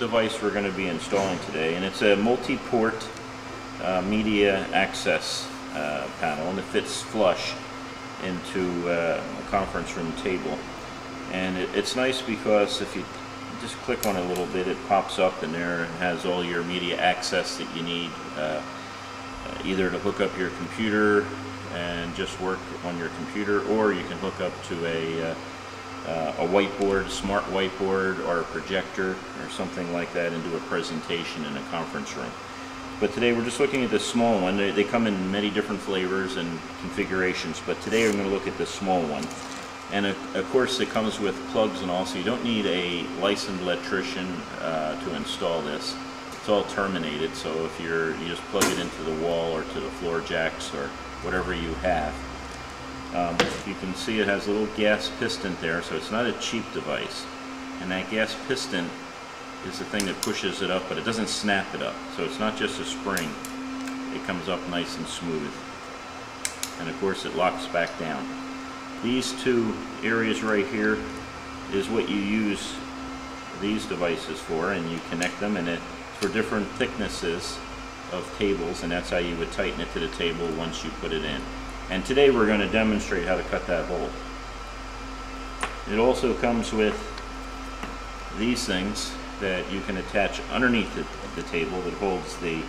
device we're going to be installing today, and it's a multi-port media access panel, and it fits flush into a conference room table. And it's nice because if you just click on it a little bit, it pops up in there and has all your media access that you need, either to hook up your computer and just work on your computer, or you can hook up to a whiteboard, smart whiteboard, or a projector or something like that, and do a presentation in a conference room. But today we're just looking at this small one. They come in many different flavors and configurations, but today we're going to look at this small one. And of course it comes with plugs and all, so you don't need a licensed electrician to install this. It's all terminated, so if you just plug it into the wall or to the floor jacks or whatever you have. You can see it has a little gas piston there, so it's not a cheap device. And that gas piston is the thing that pushes it up, but it doesn't snap it up. So it's not just a spring. It comes up nice and smooth. And of course it locks back down. These two areas right here is what you use these devices for, and you connect them, and it's for different thicknesses of cables, and that's how you would tighten it to the table once you put it in. And today we're going to demonstrate how to cut that hole. It also comes with these things that you can attach underneath the table that holds the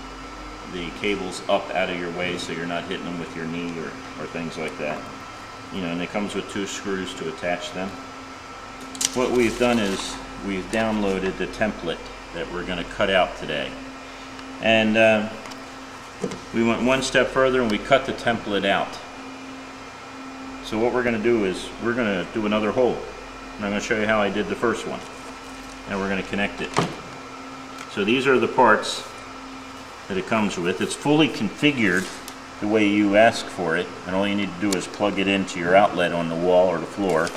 cables up out of your way, so you're not hitting them with your knee or things like that. You know, and it comes with two screws to attach them. What we've done is we've downloaded the template that we're going to cut out today. And we went one step further and we cut the template out. So what we're going to do is we're going to do another hole. And I'm going to show you how I did the first one. And we're going to connect it. So these are the parts that it comes with. It's fully configured the way you ask for it, and all you need to do is plug it into your outlet on the wall or the floor.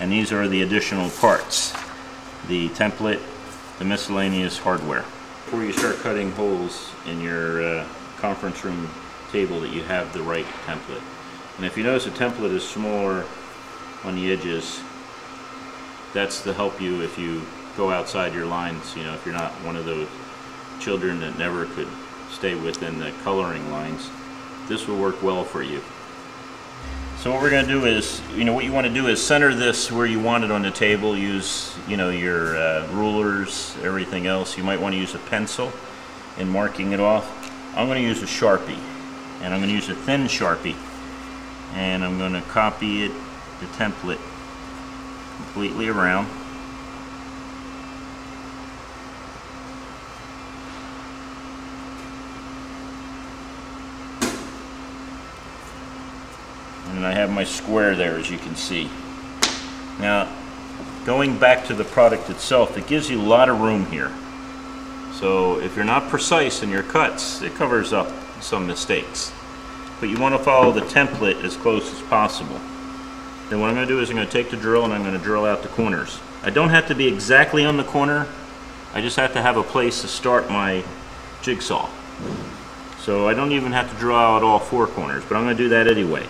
And these are the additional parts: the template, the miscellaneous hardware. Before you start cutting holes in your conference room table, that you have the right template. And if you notice, the template is smaller on the edges. That's to help you if you go outside your lines. You know, if you're not one of those children that never could stay within the coloring lines, this will work well for you. So what we're going to do is, you know, what you want to do is center this where you want it on the table. Use, you know, your rulers, everything else. You might want to use a pencil in marking it off. I'm going to use a Sharpie, and I'm going to use a thin Sharpie, and I'm going to copy it, the template, completely around. And I have my square there, as you can see. Now, going back to the product itself, it gives you a lot of room here. So if you're not precise in your cuts, it covers up some mistakes. But you want to follow the template as close as possible. Then what I'm going to do is I'm going to take the drill and I'm going to drill out the corners. I don't have to be exactly on the corner. I just have to have a place to start my jigsaw. So I don't even have to draw out all four corners, but I'm going to do that anyway.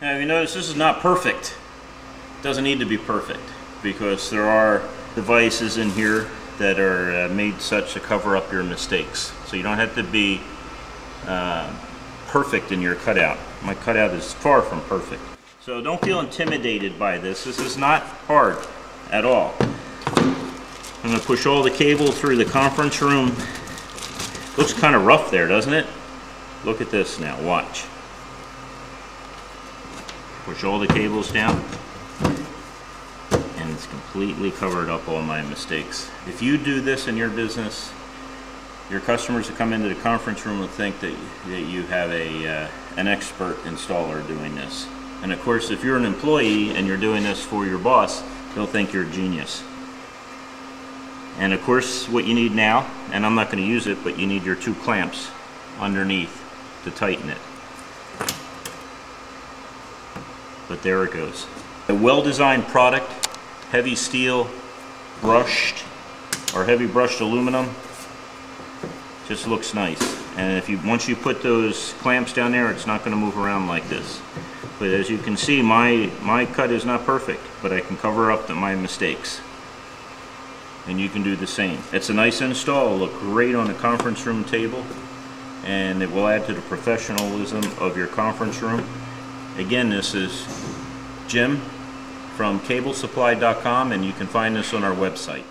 Now, if you notice, this is not perfect. It doesn't need to be perfect, because there are devices in here that are made such to cover up your mistakes. So you don't have to be perfect in your cutout. My cutout is far from perfect. So don't feel intimidated by this. This is not hard at all. I'm going to push all the cable through the conference room. Looks kind of rough there, doesn't it? Look at this now. Watch. Push all the cables down, and it's completely covered up all my mistakes. If you do this in your business, your customers that come into the conference room will think that you have an expert installer doing this. And of course, if you're an employee and you're doing this for your boss, they'll think you're a genius. And of course what you need now, and I'm not going to use it, but you need your two clamps underneath to tighten it. But there it goes. A well-designed product, heavy steel, brushed or heavy brushed aluminum, just looks nice. And if you, once you put those clamps down there, it's not going to move around like this. But as you can see, my cut is not perfect, but I can cover up my mistakes. And you can do the same. It's a nice install. It'll look great on a conference room table, and it will add to the professionalism of your conference room. Again, this is Jim from CableSupply.com, and you can find this on our website.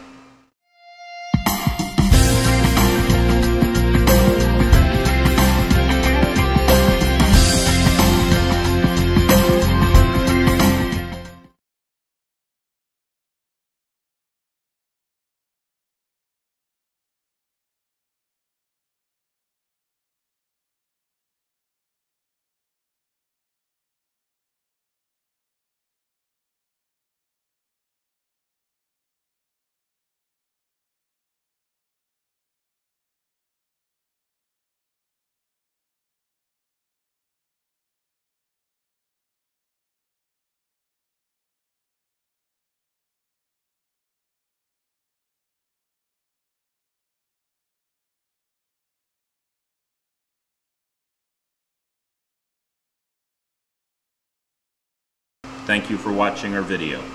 Thank you for watching our video.